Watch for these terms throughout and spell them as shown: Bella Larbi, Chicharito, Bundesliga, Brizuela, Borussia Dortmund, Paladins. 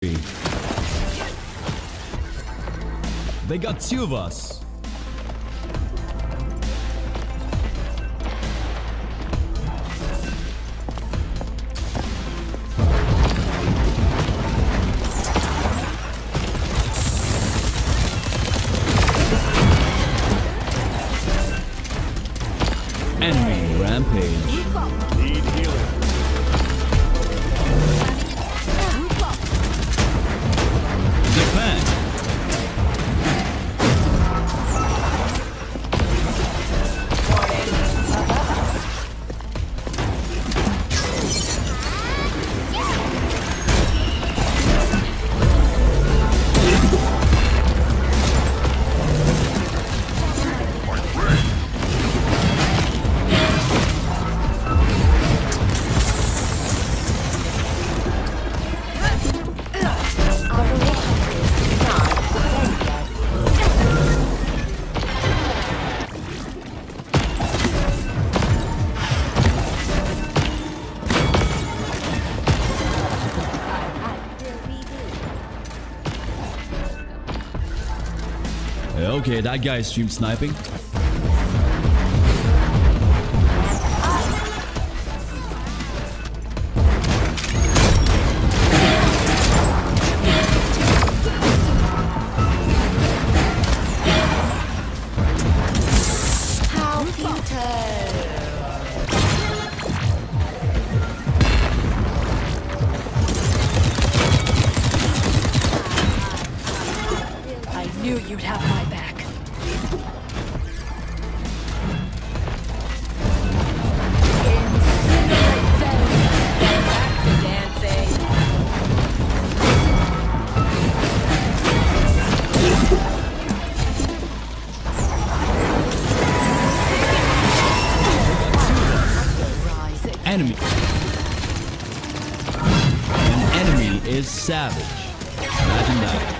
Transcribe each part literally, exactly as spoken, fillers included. They got two of us. Enemy rampage. Need healing. Okay, that guy is stream sniping. You'd have my back. Enemy. An enemy is savage. Imagine that.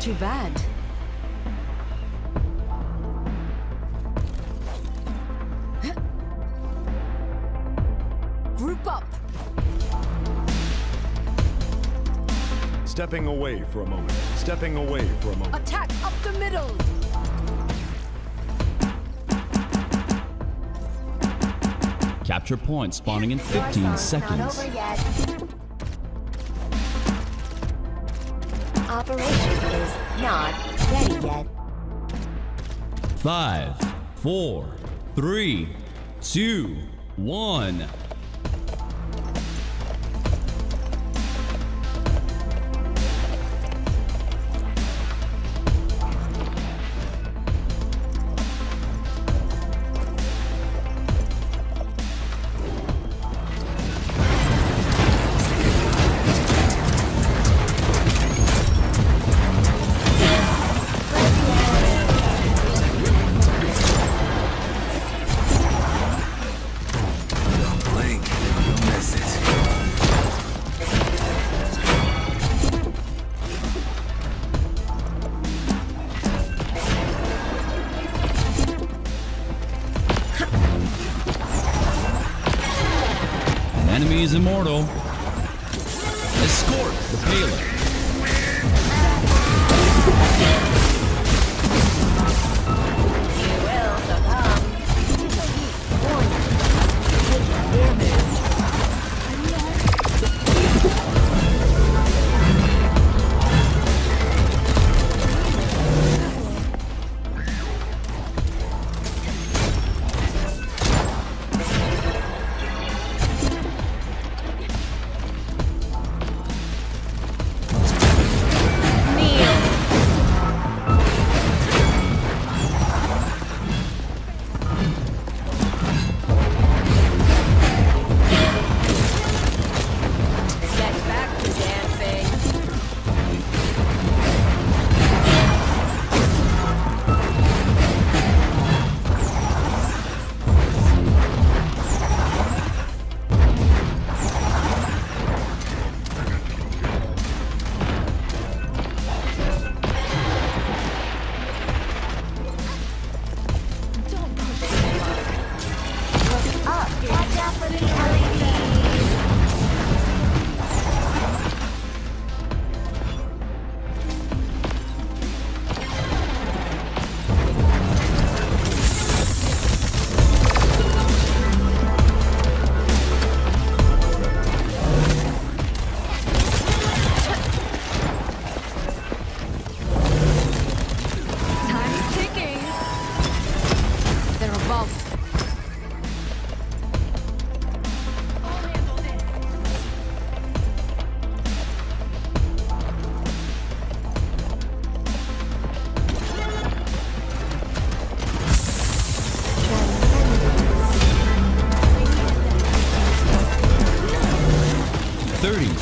Too bad. Group up. Stepping away for a moment. Stepping away for a moment. Attack up the middle. Capture point spawning in fifteen seconds. Not over yet. Operation is not ready yet. Five, four, three, two, one. Enemy is immortal. Escort the Paladin. He will succumb.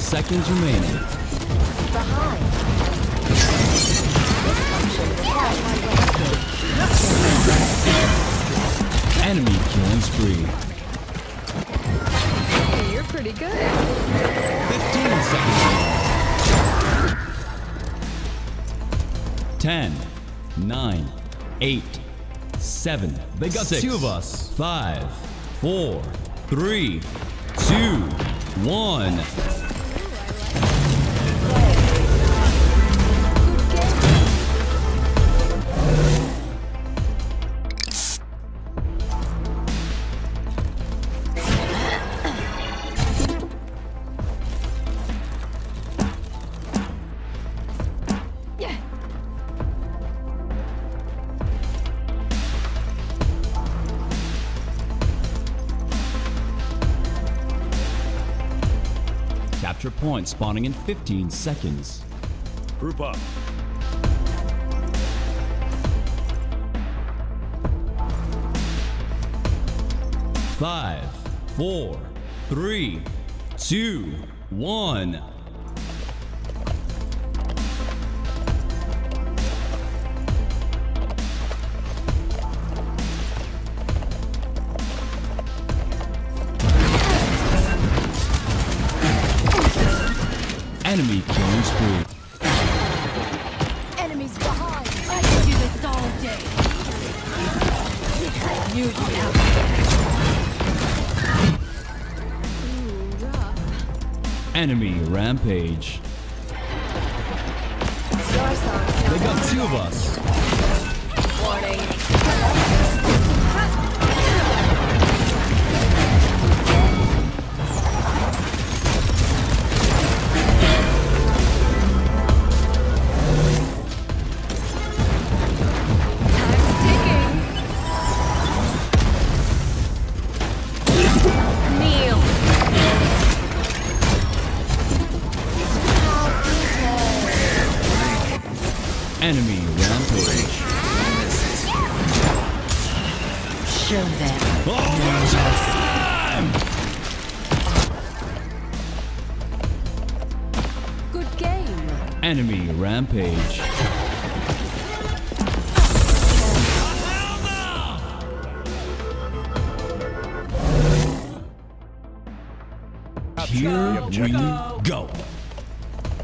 Seconds remaining. Behind. Enemy killing spree. Hey, you're pretty good. Fifteen seconds. Ten, nine, eight, seven. They got six, two of us. Five, four, three, two, one. Point spawning in fifteen seconds. Group up. Five, four, three, two, one. Enemy killing spree. Enemies behind. I can do this all day. You Ooh, rough. Enemy rampage. They got two of us. Warning. Enemy rampage. Show them. Overtime! Good game. Enemy rampage. Here we go.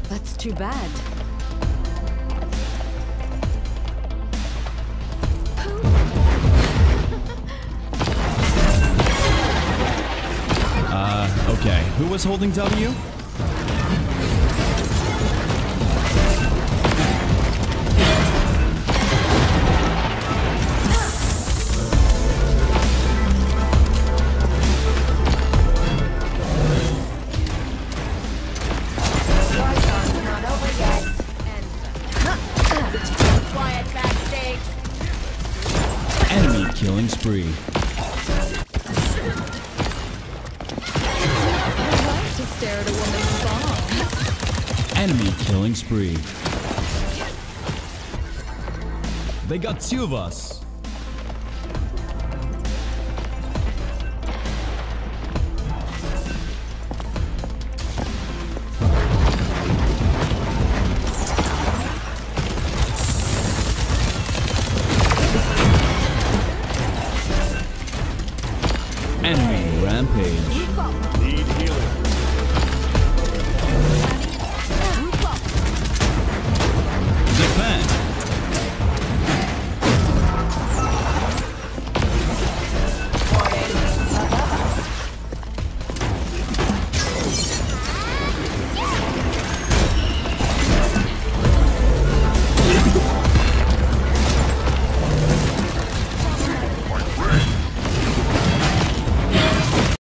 That's too bad. Okay, who was holding W? Enemy killing spree. Enemy killing spree. They got two of us. Enemy rampage. Need healing.